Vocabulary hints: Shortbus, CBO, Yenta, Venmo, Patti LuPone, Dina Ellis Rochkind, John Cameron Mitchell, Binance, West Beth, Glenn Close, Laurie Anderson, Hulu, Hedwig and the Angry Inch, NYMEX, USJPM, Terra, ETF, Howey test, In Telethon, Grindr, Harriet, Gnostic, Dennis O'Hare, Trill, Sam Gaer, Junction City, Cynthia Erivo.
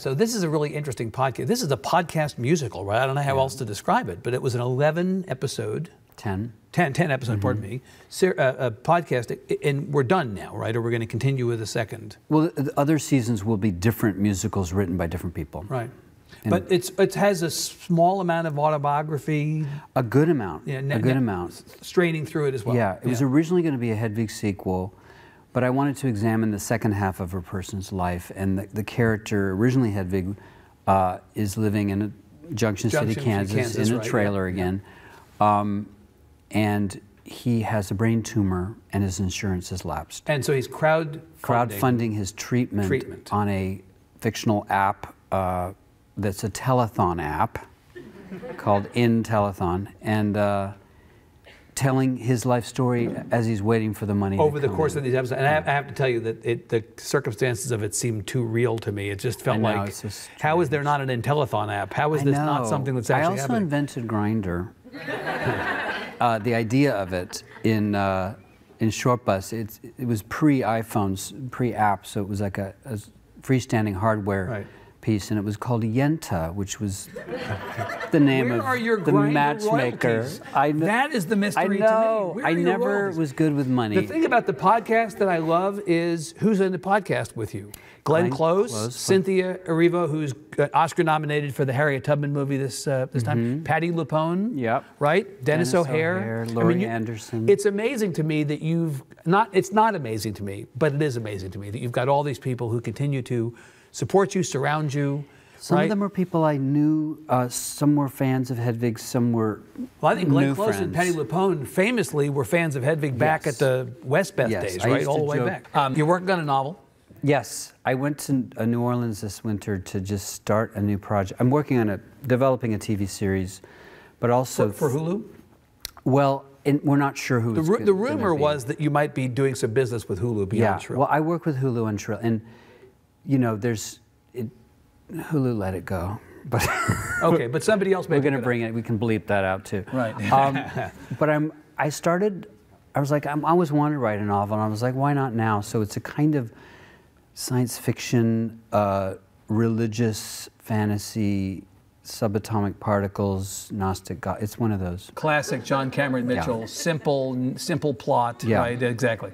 So this is a really interesting podcast. This is a podcast musical, right? I don't know how else to describe it, but it was an 11-episode... 10-episode, pardon me, a podcast, and we're done now, right? Or we're going to continue with a second? Well, the other seasons will be different musicals written by different people. Right. And but it has a small amount of autobiography. A good amount. Yeah, a good amount. Straining through it as well. Yeah, it was originally going to be a Hedwig sequel, but I wanted to examine the second half of a person's life, and the character, originally Hedwig, is living in Junction City, Kansas, in a trailer again. Yeah. And he has a brain tumor, and his insurance has lapsed. And so he's crowdfunding his treatment on a fictional app that's a telethon app called In Telethon, and telling his life story as he's waiting for the money over the course of these episodes. And I have to tell you that the circumstances of it seemed too real to me. It just felt like, how is there not an In Telethon app? How is this not something that's actually happening? I also invented Grindr. The idea of it in Shortbus, it was pre-iPhones, pre-app, so it was like a freestanding hardware piece, and it was called Yenta, which was the name of the matchmaker. That is the mystery to me. I never was good with money. The thing about the podcast that I love is who's in the podcast with you. Glenn Close, Cynthia Erivo, who's Oscar-nominated for the Harriet Tubman movie this time. Patti LuPone, right? Dennis O'Hare, Laurie Anderson. It's amazing to me that you've It's not amazing to me, but it is amazing to me that you've got all these people who continue to support you, surround you. Some of them were people I knew. Some were fans of Hedwig. Some were I think Glenn Close and Patti LuPone famously were fans of Hedwig back at the West Beth days, right? All the way back. You're working on a novel. Yes, I went to New Orleans this winter to just start a new project. I'm working on developing a TV series, but also for Hulu. Well, we're not sure who. The rumor was that you might be doing some business with Hulu beyond Trill. Well, I work with Hulu and Trill, and you know, Hulu let it go, but okay, but somebody else. We're going to bring it. We can bleep that out too. Right. But I started. I was like, I always wanted to write a novel, and I was like, why not now? So it's a kind of science fiction, religious fantasy, subatomic particles, Gnostic God. It's one of those. Classic John Cameron Mitchell, simple plot, right? Exactly.